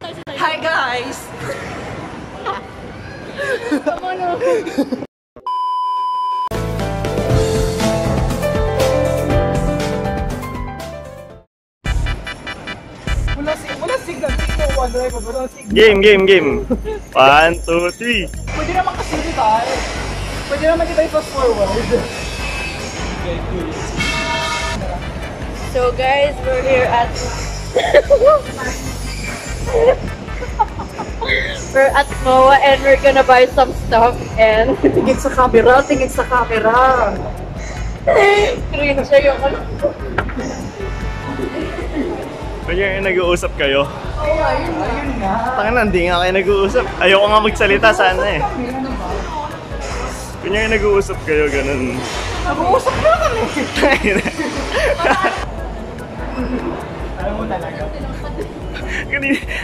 Hi guys! Game! 1, 2, 3! Pwede naman kasi tayo. Pwede naman kita i-fast forward. So guys, we're here at... we're at MOA and we're gonna buy some stuff and... Tingin sa camera! Green siya yung ano. Kaya nag-uusap kayo? Oo, ayun nga. Tangina, hindi nga kayo nag-uusap. Ayoko nga magsalita sana eh. Kaya nag-uusap kayo, ganun. Nag-uusap na kami! Alam mo talaga.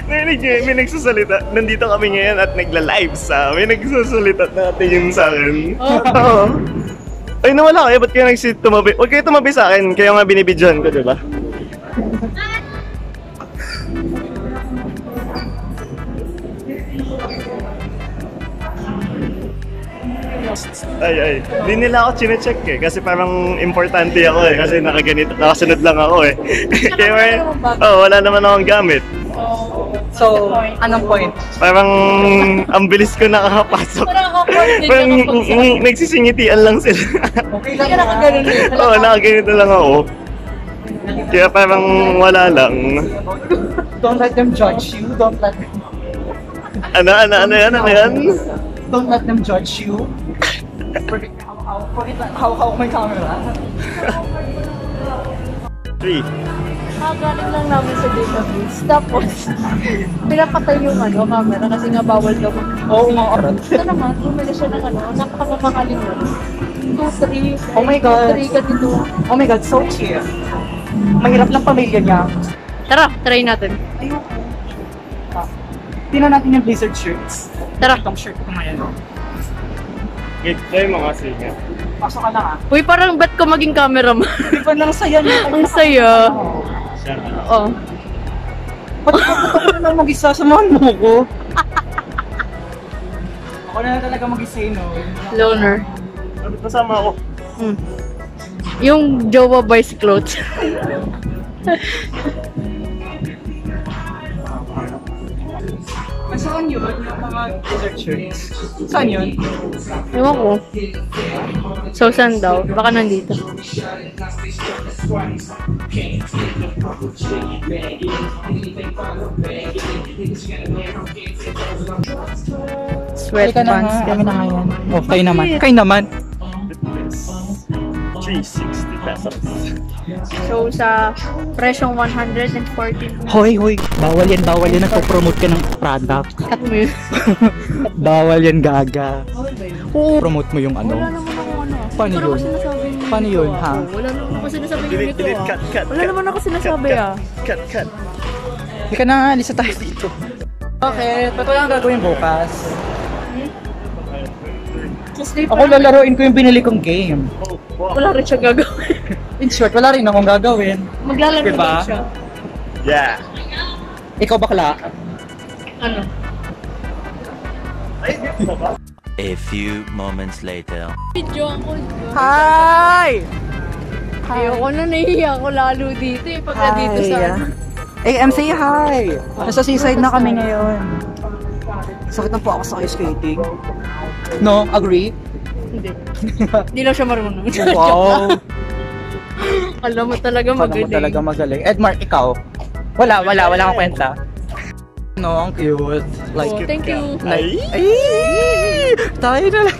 Narinig niyo, may nagsasalita. Nandito kami ngayon at nagla-live sa may nagsasalita natin yun sa akin. Oo. Ay, nawala kayo. Ba't kayo nagtumabi? Huwag kayo tumabi sa akin. Kayo nga binibidyohan ko, diba? Ay, di nila ako chinecheck eh, kasi parang importante ako eh, kasi nakaganito, nakasunod lang ako eh. Kaya wala naman akong gamit. So, anong point? Parang ang bilis ko nakakapasok. Parang nagsisingitian lang sila. Okay lang nakaganon eh. Oo, nakaganito lang ako. Kaya parang wala lang. Don't let them judge you, don't let them... Ano yan? Don't let them judge you. How my camera? 3. Galing lang namin sa database. Tapos, pinapatay yung camera kasi nga bawal daw. Oo, mga oras. Ito naman, bumili siya ng napakamakalimutan. 2, 3. Oh my God. 2, 3 ganito. Oh my God, so cheap. Mahirap lang pamilya niya. Tara, try natin. Ayoko. Tingnan natin yung blizzard shirts. Tara. Itong shirt ko ngayon. Wait, try mo kasi nga. Pasok ka lang ah. Uy, parang ba't ko maging cameraman? Di ba nang saya niya? Ang saya. Oo. Pati ako na lang mag-isa, samahan mo ko. Ako na talaga mag-isa eh, no? Loner. Sabi kasama ako. Yung jowa buys clothes. Saan yun? Yung mga desert shirts? Saan yun? Ewan ko. So, saan daw? Baka nandito. Sweatpants. Kami na nga yan. Oh, kayo naman. 360 pesos. So, sa presyong 140. Hoy! Bawal yan. Nagpo-promote ka ng product. Cut mo yun. Bawal yan, gaga. Oo. Promote mo yung ano. Wala naman ako ano. Paano yun, ha? Wala naman ako sinasabi yung ito, ha? Wala naman ako sinasabi, ha? Cut. Hindi ka na nga, alisa tayo dito. Okay, ba't wala ang gagawin bukas? Ako lalaroin ko yung binili kong game. Wala rin siya gagawin. In short, wala rin akong gagawin. Maglalaro lang siya. Yeah. Ikaw bakla? Ano? A few moments later. Video ako. Hi! Ayoko na, nahihiya ako lalo dito eh. Pagka dito sa... Eh, MC, hi! Nasa seaside na kami ngayon. Sakit na po ako sa skating. No? Agree? Hindi. Hindi lang siya marunong. Wow! Alam mo talaga magaling. Edmark, ikaw? Wala akong kwenta. No, ang cute. Like, oh, thank you. Ay! Tayo na lang.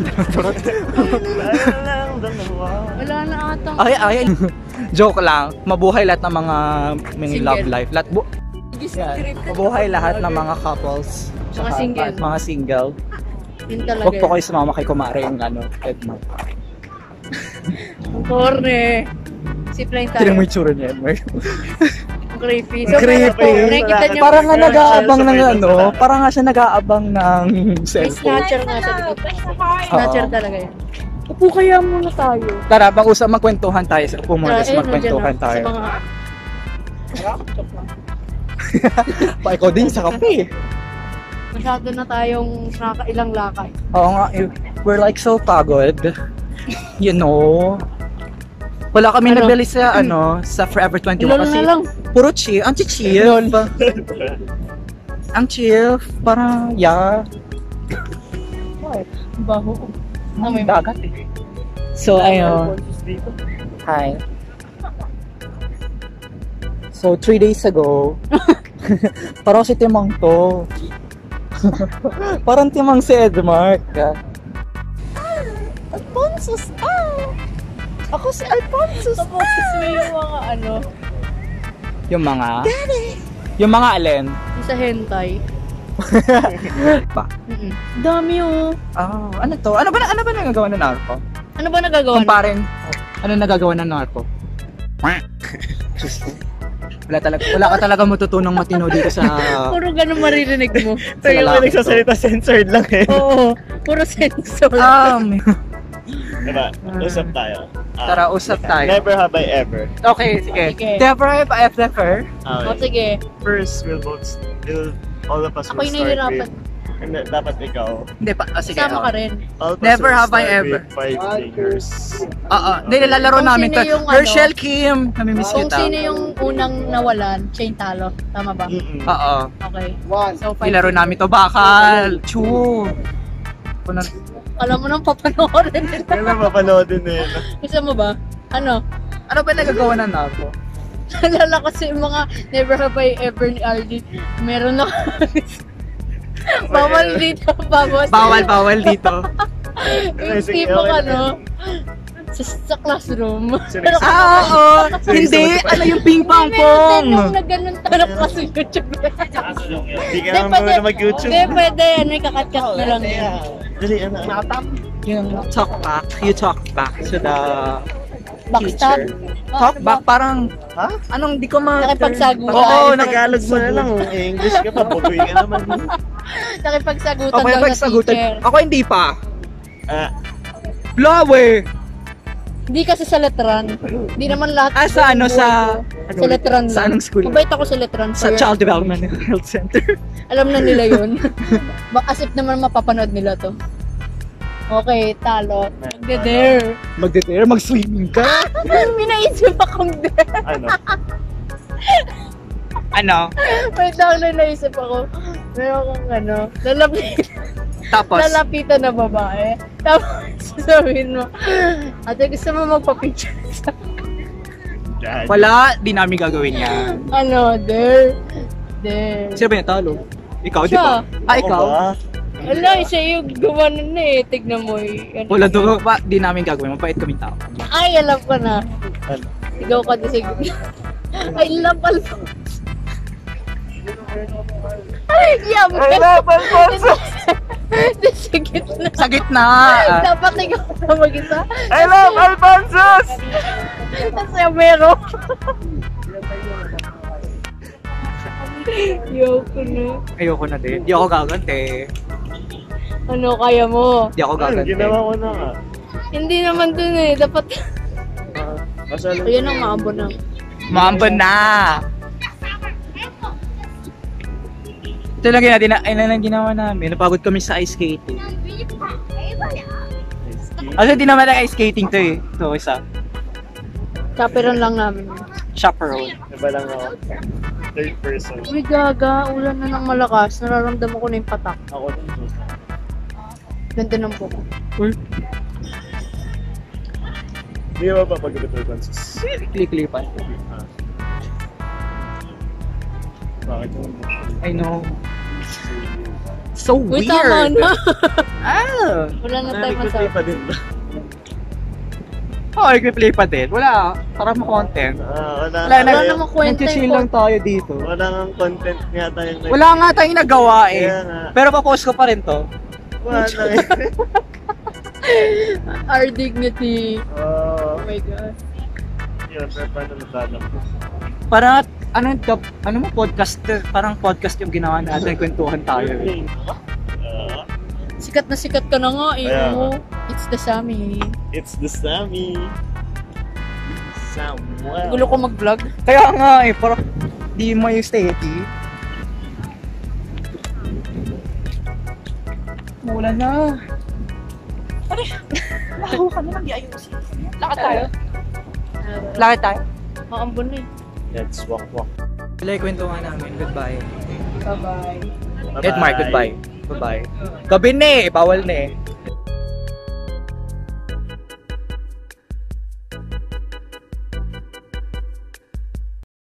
Wala na atang. Ay. Joke lang. Mabuhay lahat ng mga love life. Mabuhay lahat ng mga couples. Mga single. Huwag po kayo sumama kay kumare yung ano, Edmark. Ang korne. Sipline tayo. Tinang mo yung tsura niya, Edmark. Creepy. So, creepy. Parang nga nag-aabang ng ano, parang nga siya nag-aabang ng cellphone. May snatcher nga siya. Snatcher talaga yan. Upo kaya muna tayo. Tara, pag-usap, magkwentuhan tayo. Upo muna, magkwentuhan tayo. Paiko din sa kape. Masyado na tayong nakailang lakay. Oo nga, we're like so pagod. You know. Wala kami ano? Nabili sa ano, sa Forever 21 kasi puro chill, ang chill. Ang chill, parang yeah. Baho. May dagat eh. So ayun. Hi. So 3 days ago, parang si Timang to. Parang Timang si Edmark. Alphonsus! Ah! Ako si Alphonsus! Tapos may yung mga ano? Yung mga? Daddy! Yung mga alin? Yung sa hentai. Pa? Dami oh! Oh, ano to? Ano ba nagagawa ng narco? Ano ba nagagawa? Kumparin, ano nagagawa ng narco? Wala ka talaga matutunang matino dito sa... Puro ganun maririnig mo. Sa yung mga nagsasalita, censored lang eh. Oo, puro censored. Diba, usap tayo. Tara, usap tayo. Never have I ever. Okay, sige. Never have I ever. O sige. First, we'll all of us will start with... Hindi, dapat ikaw. Hindi pa, sige. Kasama ka rin. Never have I ever. 5 fingers. Oo, hindi, nilalaro namin to. Hershel Kim, namimiss kita. Kung sino yung unang nawalan, siya yung talo. Tama ba? Oo. Okay. So, 5 fingers. Nilaro namin to, bakal. Choo. Alam mo nang papanoodin nila. Alam mo nang papanoodin nila. Gusto mo ba? Ano? Ano ba nagagawa na ako? Nalala kasi yung mga never have I ever ni Aldi. Meron na bawal dito, bawas. Bawal dito. Yung tipong ano, sa classroom. Ah, oo! Hindi! Ano yung ping-pong-pong? May na ganun tanap ka sa YouTube. Hindi ka naman na mag-YouTube. Hindi, pwede yan. May kakat-kat na lang yan. Dali, ano? Nakatap? Yung talk back. You talk back to the teacher. Talk back? Parang, ha? Anong di ko ma... Nakipagsagutan. Oo, Tagalog mo na lang. English ka pa. Bagoy ka naman. Nakipagsagutan daw na teacher. Ako hindi pa. Blower! Hindi kasi sa letran. Hindi naman lahat. Ah, sa ano? Sa letran lang. Sa anong school? Mabait ako sa letran. Sa Child Development and Health Center. Alam na nila yun. As if naman mapapanood nila to. Okay, talo. Magde-dare. Magde-dare? Mag-swimming ka? Minaisip akong dare. Ano? Ano? Wait lang, naisip ako. Meron akong ano. Lalapitan na babae. Tapos sasabihin mo, ate gusto mo magpa-picture sa akin? Wala, di namin gagawin yan. Ano, there. Sino ba yung talo? Ikaw, di ba? Ah, ikaw? Wala, siya yung gawa na eh. Tignan mo eh. Wala, di namin gagawin. Mapait kaming tao. Ay, alam ko na. Ano? Ikaw ka na siguro. I love Alphonse. Ay, yaman. I love Alphonse. Sa gitna. Sa gitna. Dapat ikaw na mag-isa. I love Alphonsus! Kasi Amero. Ayoko na. Ayoko na din. Di ako gagante. Ano kaya mo? Di ako gagante. Ginawa ko na nga. Hindi naman dun eh. Dapat... Ayan ang maambon na. Maambon na! Ito lang ginawa natin, ayun lang ginawa namin, napagod kami sa ice skating. Alam, hindi naman ang ice skating to eh. Ito, isa. Chaperon lang namin. Chaperon. Iba lang ako. Third person. Uy, gaga, ulan na ng malakas. Nararamdaman ko na yung patak. Ako din. Ganda ng buko. Uy. Hindi ba pa pag-returban sus? Kliklipan. Bakit mo? I know. So weird! Uy, tama na! Wala na tayo masabi. Nag-replay pa din ba? Oo, nag-replay pa din. Wala. Para ma-content. Wala na ma-content. Nag-chill lang tayo dito. Wala nga content nga tayo. Wala nga tayo nagawa eh. Pero papost ko pa rin to. Wala na eh. Our dignity. Oh my God. Yun, pero paano natanap ko? Para ano mo podcast, parang podcast yung ginawa natin, kwentuhan tayo. Sikat na sikat ka na nga eh. Yeah. It's the Sammy. Gulo ko mag-vlog. Kaya nga eh, parang di Maesteti. Mula na. Ano? Naku kami lang di ayusin. Lakad tayo. Lakad tayo? Maambon na eh. Let's walk. Like, kwento nga namin. Goodbye. Bye-bye. Mark, goodbye. Bye-bye. Gabi na eh. Bawal na eh.